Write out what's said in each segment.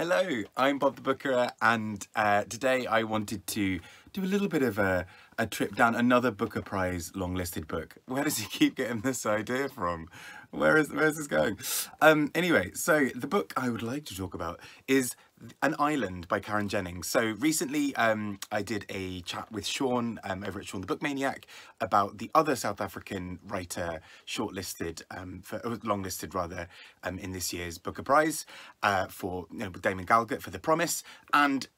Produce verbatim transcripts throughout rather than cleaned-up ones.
Hello, I'm Bob the Bookerer, and uh, today I wanted to do a little bit of a, a trip down another Booker Prize long-listed book. Where does he keep getting this idea from? Where is, where is this going? Um, anyway, so the book I would like to talk about is An Island by Karen Jennings. So recently um, I did a chat with Sean um, over at Sean the Book Maniac about the other South African writer shortlisted, um, for, uh, longlisted rather, um, in this year's Booker Prize uh, for you know, Damon Galgut for The Promise. And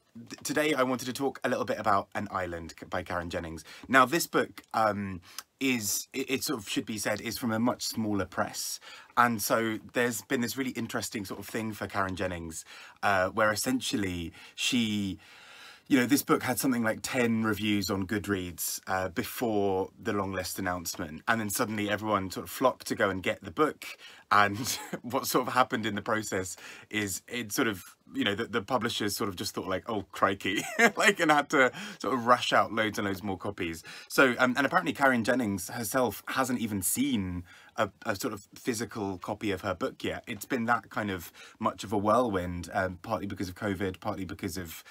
today I wanted to talk a little bit about An Island by Karen Jennings. Now this book um, is, it, it sort of should be said, is from a much smaller press. And so there's been this really interesting sort of thing for Karen Jennings uh, where essentially she, you know, this book had something like ten reviews on Goodreads uh, before the long list announcement. And then suddenly everyone sort of flocked to go and get the book. And what sort of happened in the process is it sort of, you know, the, the publishers sort of just thought like, oh, crikey, like, and had to sort of rush out loads and loads more copies. So, um, and apparently Karen Jennings herself hasn't even seen a, a sort of physical copy of her book yet. It's been that kind of much of a whirlwind, um, partly because of COVID, partly because of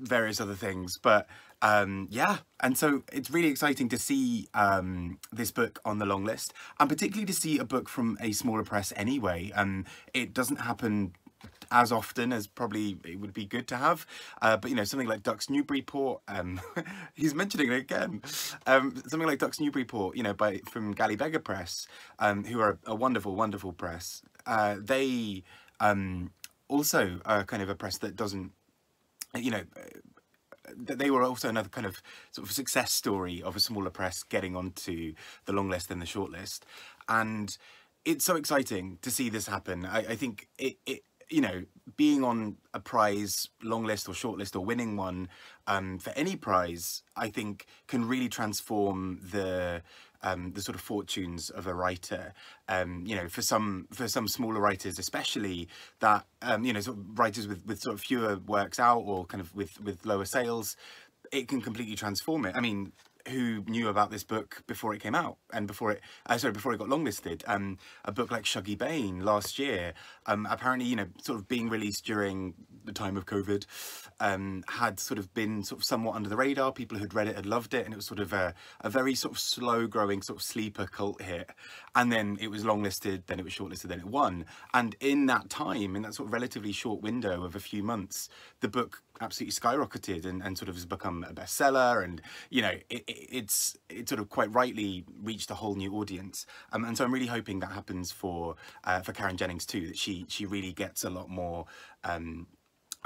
various other things, but um yeah, and so it's really exciting to see um this book on the long list, and particularly to see a book from a smaller press anyway. Um it doesn't happen as often as probably it would be good to have, uh, but you know, something like Duck's Newburyport, um he's mentioning it again, um something like Duck's Newburyport, you know, by from Galley Beggar Press, um who are a wonderful wonderful press. Uh they um also are kind of a press that doesn't, you know, they were also another kind of sort of success story of a smaller press getting onto the long list and the short list. And it's so exciting to see this happen. I, I think it, it, you know, being on a prize long list or short list or winning one um, for any prize, I think can really transform the Um, the sort of fortunes of a writer. Um, you know, for some for some smaller writers especially, that um, you know, sort of writers with, with sort of fewer works out or kind of with with lower sales, it can completely transform it. I mean, who knew about this book before it came out and before it uh, sorry before it got longlisted? Um, a book like Shuggie Bain last year, um, apparently, you know, sort of being released during the time of COVID, um, had sort of been sort of somewhat under the radar. People who'd read it had loved it, and it was sort of a, a very sort of slow growing sort of sleeper cult hit. And then it was long listed, then it was shortlisted, then it won. And in that time, in that sort of relatively short window of a few months, the book absolutely skyrocketed and, and sort of has become a bestseller. And, you know, it, it, it's it sort of quite rightly reached a whole new audience. Um, and so I'm really hoping that happens for uh, for Karen Jennings too, that she, she really gets a lot more um,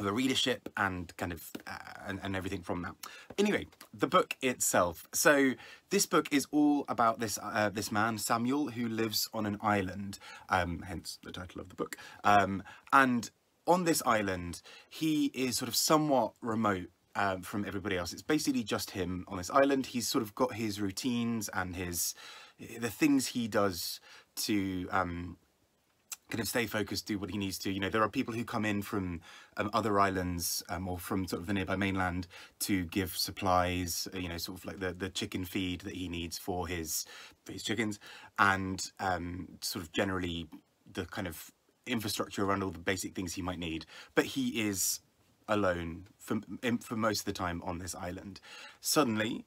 the readership and kind of uh, and, and everything from that. Anyway, the book itself. So this book is all about this uh, this man Samuel, who lives on an island, um, hence the title of the book. Um, and on this island, he is sort of somewhat remote uh, from everybody else. It's basically just him on this island. He's sort of got his routines and his the things he does to Um, kind of stay focused, do what he needs to. You know, there are people who come in from um, other islands um, or from sort of the nearby mainland to give supplies, you know, sort of like the, the chicken feed that he needs for his, for his chickens, and um, sort of generally the kind of infrastructure around all the basic things he might need. But he is alone for, for most of the time on this island. Suddenly,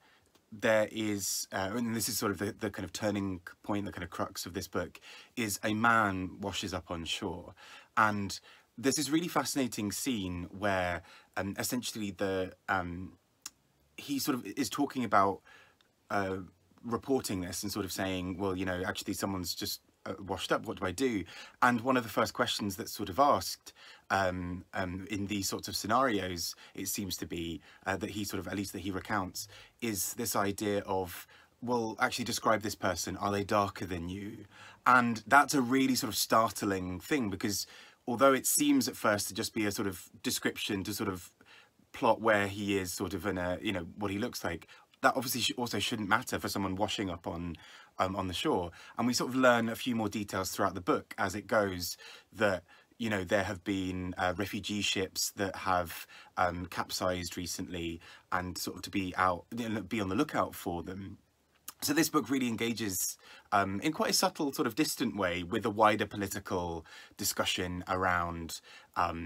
there is, uh, and this is sort of the, the kind of turning point, the kind of crux of this book, is a man washes up on shore. And there's this really fascinating scene where um, essentially the um, he sort of is talking about uh, reporting this and sort of saying, well, you know, actually someone's just Uh, washed up, what do I do? And one of the first questions that's sort of asked um, um, in these sorts of scenarios, it seems to be uh, that he sort of, at least that he recounts, is this idea of, well, actually describe this person, are they darker than you? And that's a really sort of startling thing, because although it seems at first to just be a sort of description to sort of plot where he is sort of in a, you know, what he looks like, that obviously also shouldn't matter for someone washing up on um, on the shore. And we sort of learn a few more details throughout the book as it goes, that, you know, there have been uh, refugee ships that have um, capsized recently, and sort of to be out, be on the lookout for them. So this book really engages um, in quite a subtle sort of distant way with a wider political discussion around um,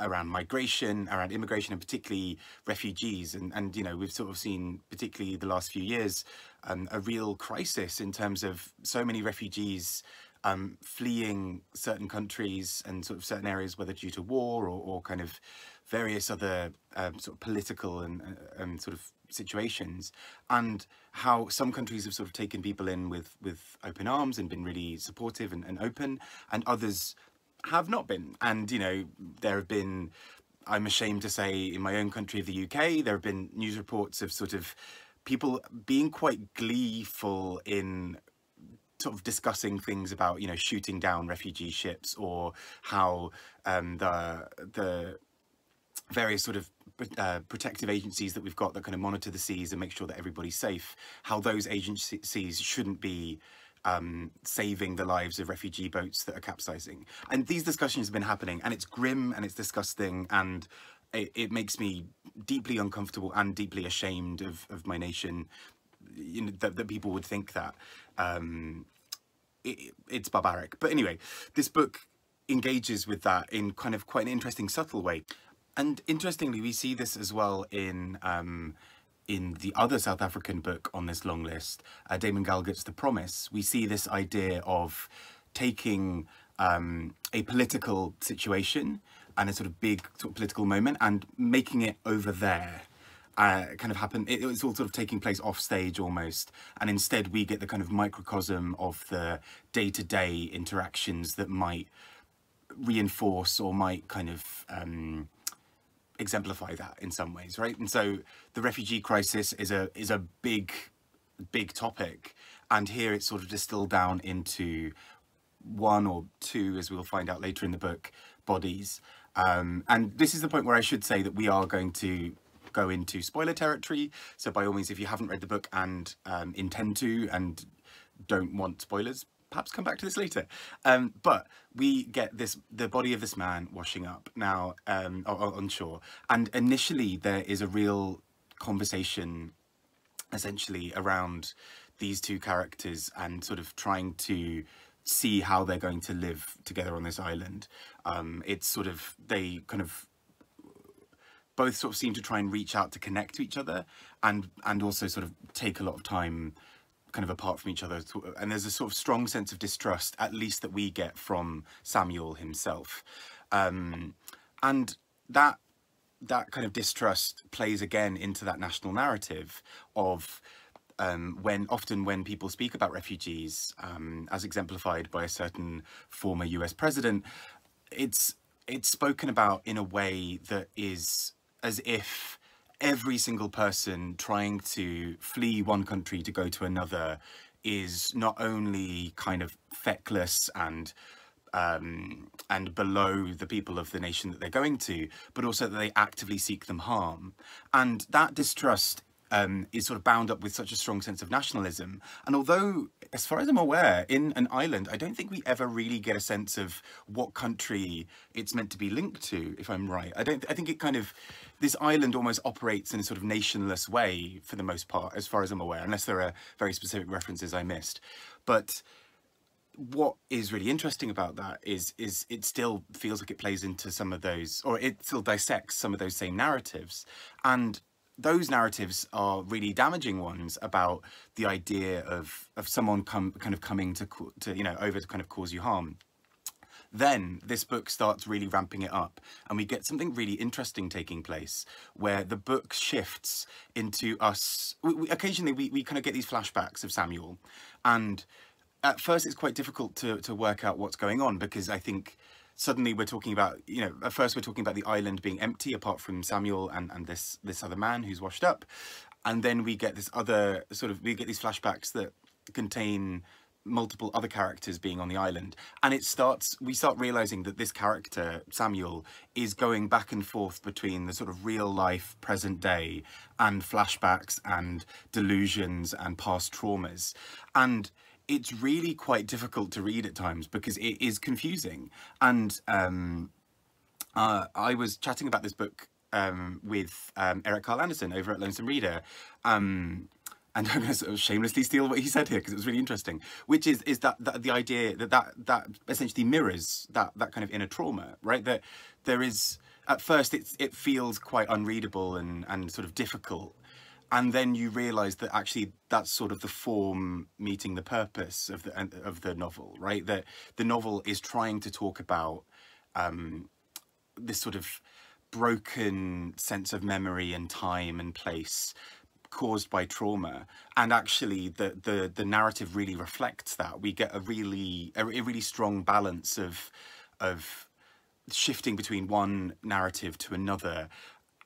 around migration, around immigration, and particularly refugees. And, and you know, we've sort of seen, particularly the last few years, um, a real crisis in terms of so many refugees um, fleeing certain countries and sort of certain areas, whether due to war or, or kind of various other um, sort of political and, uh, and sort of situations, and how some countries have sort of taken people in with, with open arms and been really supportive and, and open, and others have not been. And, you know, there have been, I'm ashamed to say, in my own country of the U K, there have been news reports of sort of people being quite gleeful in sort of discussing things about, you know, shooting down refugee ships, or how um, the the various sort of uh, protective agencies that we've got that kind of monitor the seas and make sure that everybody's safe, how those agencies shouldn't be Um, saving the lives of refugee boats that are capsizing. And these discussions have been happening, and it's grim and it's disgusting, and it, it makes me deeply uncomfortable and deeply ashamed of, of my nation, you know, that, that people would think that. Um, it, it's barbaric. But anyway, this book engages with that in kind of quite an interesting, subtle way. And interestingly, we see this as well in um, in the other South African book on this long list, uh, Damon Galgut's The Promise. We see this idea of taking um, a political situation and a sort of big sort of political moment and making it over there. Uh, kind of happen, it, it's all sort of taking place off stage almost, and instead we get the kind of microcosm of the day-to-day interactions that might reinforce or might kind of um, exemplify that in some ways, right? And so the refugee crisis is a is a big big topic, and here it's sort of distilled down into one or two, as we'll find out later in the book, bodies. Um, and this is the point where I should say that we are going to go into spoiler territory, so by all means, if you haven't read the book and um, intend to and don't want spoilers, perhaps come back to this later. Um, but we get this, the body of this man washing up now um, on shore. And initially there is a real conversation essentially around these two characters and sort of trying to see how they're going to live together on this island. Um, it's sort of, they kind of both sort of seem to try and reach out to connect to each other, and, and also sort of take a lot of time kind of apart from each other. And there's a sort of strong sense of distrust, at least that we get from Samuel himself. Um, and that that kind of distrust plays again into that national narrative of um, when often when people speak about refugees, um, as exemplified by a certain former U S president, it's it's spoken about in a way that is as if every single person trying to flee one country to go to another is not only kind of feckless and um, and below the people of the nation that they're going to, but also that they actively seek them harm. And that distrust um, is sort of bound up with such a strong sense of nationalism. And although, as far as I'm aware, in An Island, I don't think we ever really get a sense of what country it's meant to be linked to, if I'm right. I don't. I think it kind of, this island almost operates in a sort of nationless way for the most part, as far as I'm aware, unless there are very specific references I missed. But what is really interesting about that is, is it still feels like it plays into some of those, or it still dissects some of those same narratives. And those narratives are really damaging ones about the idea of, of someone come, kind of coming to, to, you know, over to kind of cause you harm. Then this book starts really ramping it up, and we get something really interesting taking place where the book shifts into us. We, we, occasionally we, we kind of get these flashbacks of Samuel, and at first it's quite difficult to, to work out what's going on, because I think suddenly we're talking about, you know, at first we're talking about the island being empty apart from Samuel and, and this this other man who's washed up. And then we get this other sort of, we get these flashbacks that contain multiple other characters being on the island. And it starts, we start realizing that this character, Samuel, is going back and forth between the sort of real life present day and flashbacks and delusions and past traumas. And it's really quite difficult to read at times because it is confusing. And um, uh, I was chatting about this book um, with um, Eric Karl Anderson over at Lonesome Reader. Um, and I'm going to sort of shamelessly steal what he said here because it was really interesting, which is is that, that the idea that, that that essentially mirrors that that kind of inner trauma, right? That there is at first it's, it feels quite unreadable and, and sort of difficult. And then you realise that actually that's sort of the form meeting the purpose of the of the novel, right? That the novel is trying to talk about um, this sort of broken sense of memory and time and place caused by trauma, and actually the the the narrative really reflects that. We get a really a really strong balance of of shifting between one narrative to another.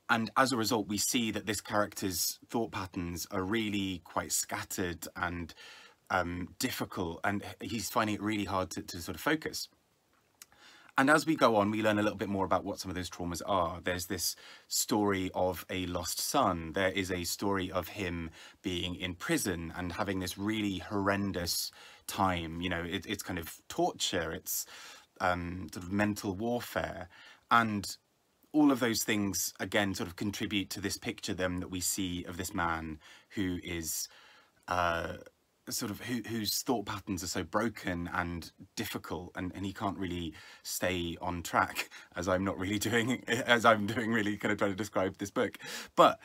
And as a result, we see that this character's thought patterns are really quite scattered and um, difficult, and he's finding it really hard to, to sort of focus. And as we go on, we learn a little bit more about what some of those traumas are. There's this story of a lost son. There is a story of him being in prison and having this really horrendous time. You know, it, it's kind of torture. It's um, sort of mental warfare. And all of those things, again, sort of contribute to this picture then that we see of this man who is uh, sort of who, whose thought patterns are so broken and difficult, and, and he can't really stay on track, as I'm not really doing, as I'm doing really kind of trying to describe this book. But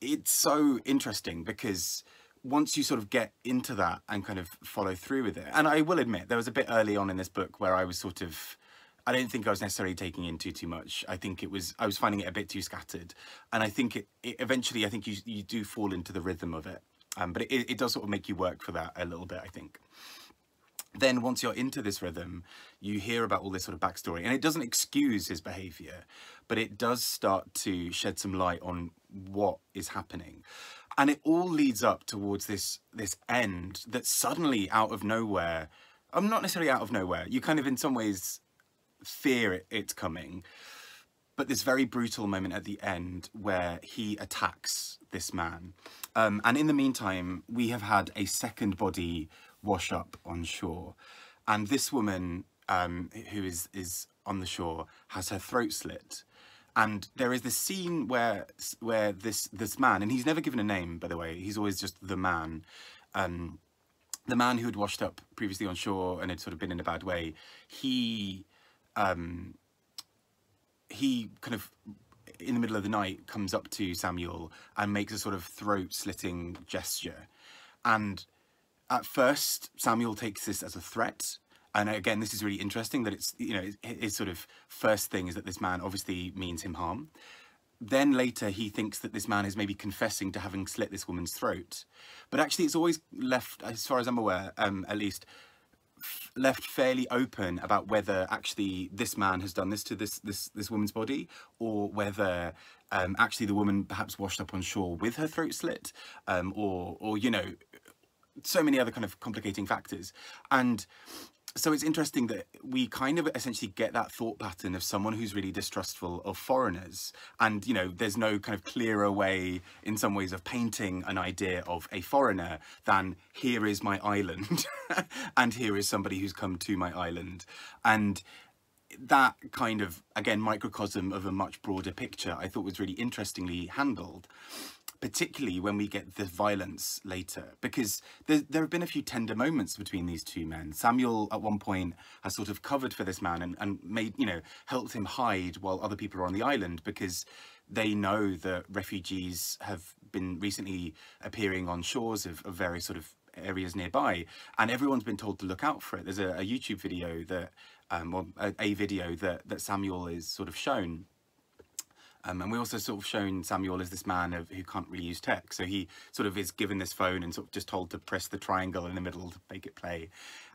it's so interesting because once you sort of get into that and kind of follow through with it, and I will admit there was a bit early on in this book where I was sort of, I don't think I was necessarily taking into too much. I think it was, I was finding it a bit too scattered. And I think it, it eventually, I think you, you do fall into the rhythm of it. Um, but it, it does sort of make you work for that a little bit, I think. Then once you're into this rhythm, you hear about all this sort of backstory, and it doesn't excuse his behaviour, but it does start to shed some light on what is happening. And it all leads up towards this, this end that suddenly out of nowhere, I'm not necessarily out of nowhere, you kind of in some ways fear it, it's coming, but this very brutal moment at the end where he attacks this man, um, and in the meantime we have had a second body wash up on shore, and this woman um, who is is on the shore has her throat slit, and there is this scene where where this this man, and he's never given a name, by the way, he's always just the man, um, the man who had washed up previously on shore and had sort of been in a bad way. He Um, he kind of, in the middle of the night, comes up to Samuel and makes a sort of throat-slitting gesture. And at first, Samuel takes this as a threat. And again, this is really interesting that it's, you know, his sort of first thing is that this man obviously means him harm. Then later, he thinks that this man is maybe confessing to having slit this woman's throat. But actually, it's always left, as far as I'm aware, um, at least, left fairly open about whether actually this man has done this to this this this woman's body, or whether um actually the woman perhaps washed up on shore with her throat slit, um or or you know, so many other kind of complicating factors. And so it's interesting that we kind of essentially get that thought pattern of someone who's really distrustful of foreigners. And, you know, there's no kind of clearer way in some ways of painting an idea of a foreigner than here is my island and here is somebody who's come to my island. And that kind of, again, microcosm of a much broader picture I thought was really interestingly handled, particularly when we get the violence later, because there, there have been a few tender moments between these two men. Samuel at one point has sort of covered for this man and, and made, you know, helped him hide while other people are on the island, because they know that refugees have been recently appearing on shores of, of various sort of areas nearby, and everyone's been told to look out for it. There's a, a YouTube video that, um, or a, a video that, that Samuel is sort of shown. Um, and we also sort of shown Samuel as this man of, who can't really use tech. So he sort of is given this phone and sort of just told to press the triangle in the middle to make it play.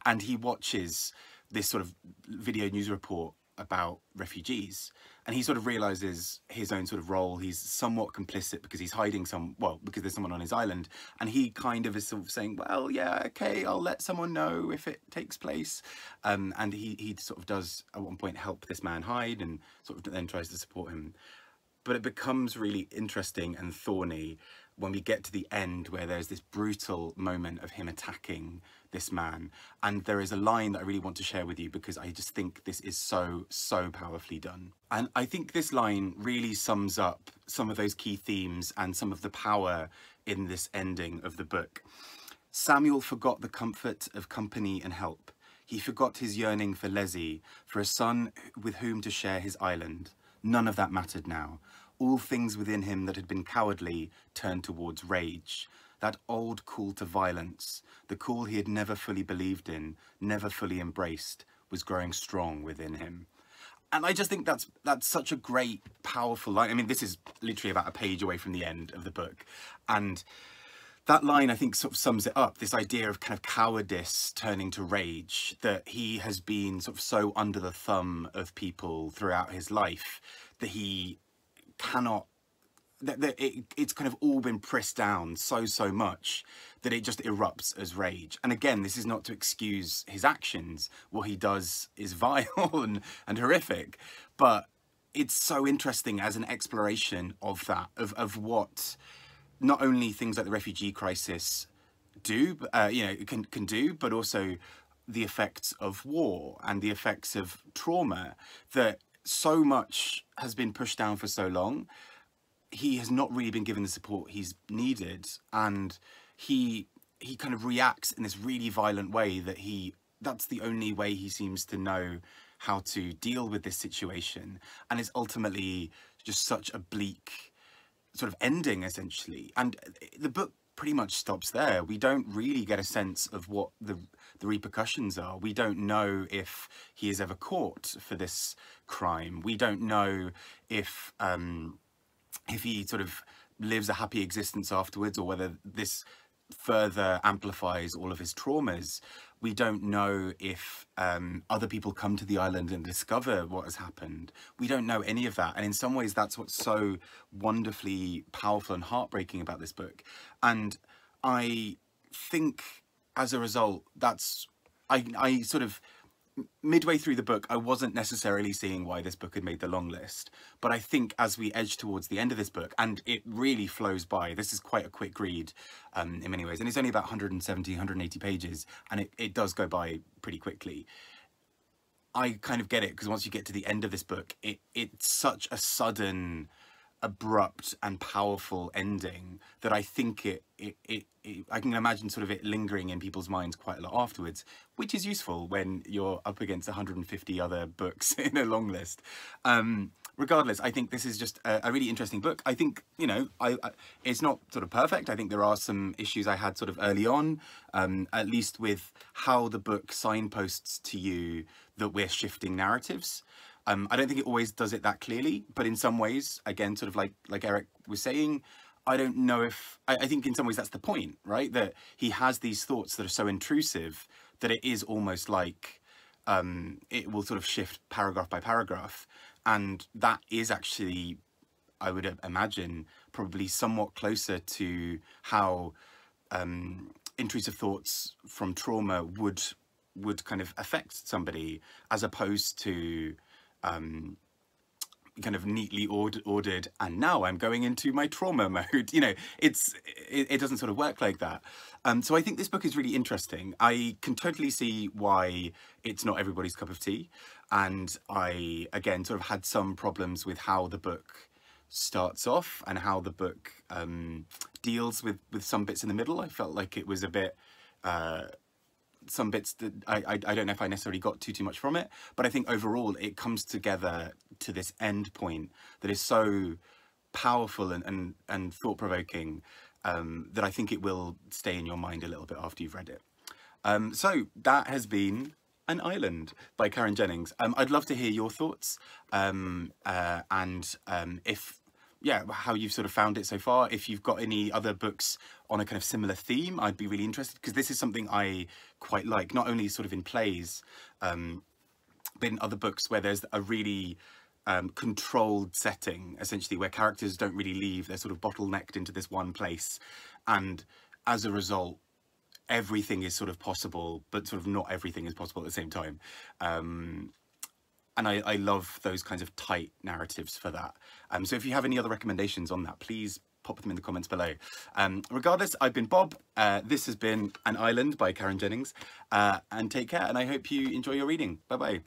And he watches this sort of video news report about refugees. And he sort of realises his own sort of role. He's somewhat complicit because he's hiding some, well, because there's someone on his island. And he kind of is sort of saying, well, yeah, okay, I'll let someone know if it takes place. Um, and he, he sort of does at one point help this man hide and sort of then tries to support him. But it becomes really interesting and thorny when we get to the end where there's this brutal moment of him attacking this man. And there is a line that I really want to share with you because I just think this is so, so powerfully done. And I think this line really sums up some of those key themes and some of the power in this ending of the book. Samuel forgot the comfort of company and help. He forgot his yearning for Leslie, for a son with whom to share his island. None of that mattered now. All things within him that had been cowardly turned towards rage. That old call to violence, the call he had never fully believed in, never fully embraced, was growing strong within him. And I just think that's that's such a great, powerful line. I mean, this is literally about a page away from the end of the book. And that line, I think, sort of sums it up, this idea of kind of cowardice turning to rage, that he has been sort of so under the thumb of people throughout his life that he cannot, that, that it, it's kind of all been pressed down so, so much that it just erupts as rage. And again, this is not to excuse his actions. What he does is vile and, and horrific, but it's so interesting as an exploration of that, of, of what... not only things like the refugee crisis do, uh, you know, can, can do, but also the effects of war and the effects of trauma, that so much has been pushed down for so long. He has not really been given the support he's needed. And he he kind of reacts in this really violent way that he, that's the only way he seems to know how to deal with this situation. And it's ultimately just such a bleak sort of ending, essentially, and the book pretty much stops there. We don't really get a sense of what the the repercussions are. We don't know if he is ever caught for this crime. We don't know if um if he sort of lives a happy existence afterwards, or whether this further amplifies all of his traumas. We don't know if um, other people come to the island and discover what has happened. We don't know any of that. And in some ways, that's what's so wonderfully powerful and heartbreaking about this book. And I think as a result, that's, I, I sort of, midway through the book, I wasn't necessarily seeing why this book had made the long list. But I think as we edge towards the end of this book, and it really flows by, this is quite a quick read um, in many ways, and it's only about one hundred seventy, one hundred eighty pages, and it, it does go by pretty quickly. I kind of get it, because once you get to the end of this book, it it's such a sudden, abrupt and powerful ending that I think it, it, it, it I can imagine sort of it lingering in people's minds quite a lot afterwards, which is useful when you're up against one hundred fifty other books in a long list. Um, regardless, I think this is just a, a really interesting book. I think, you know, I, I it's not sort of perfect. I think there are some issues I had sort of early on, um, at least with how the book signposts to you that we're shifting narratives. Um, I don't think it always does it that clearly, but in some ways, again, sort of like like Eric was saying, I don't know if, I, I think in some ways that's the point, right? That he has these thoughts that are so intrusive that it is almost like um, it will sort of shift paragraph by paragraph. And that is actually, I would imagine, probably somewhat closer to how um, intrusive thoughts from trauma would, would kind of affect somebody, as opposed to... Um, kind of neatly ordered, ordered, and now I'm going into my trauma mode. You know, it's it, it doesn't sort of work like that. Um, so I think this book is really interesting. I can totally see why it's not everybody's cup of tea. And I, again, sort of had some problems with how the book starts off and how the book um, deals with, with some bits in the middle. I felt like it was a bit... Uh, some bits that I, I I don't know if I necessarily got too too much from it, but I think overall it comes together to this end point that is so powerful and and, and thought-provoking um, that I think it will stay in your mind a little bit after you've read it. Um, so that has been An Island by Karen Jennings. Um, I'd love to hear your thoughts um, uh, and um, if yeah, how you've sort of found it so far. If you've got any other books on a kind of similar theme, I'd be really interested, because this is something I quite like, not only sort of in plays, um, but in other books where there's a really um, controlled setting, essentially, where characters don't really leave. They're sort of bottlenecked into this one place. And as a result, everything is sort of possible, but sort of not everything is possible at the same time. Um, And I, I love those kinds of tight narratives for that. Um, so if you have any other recommendations on that, please pop them in the comments below. Um, regardless, I've been Bob. Uh, this has been An Island by Karen Jennings. Uh, and take care. And I hope you enjoy your reading. Bye-bye.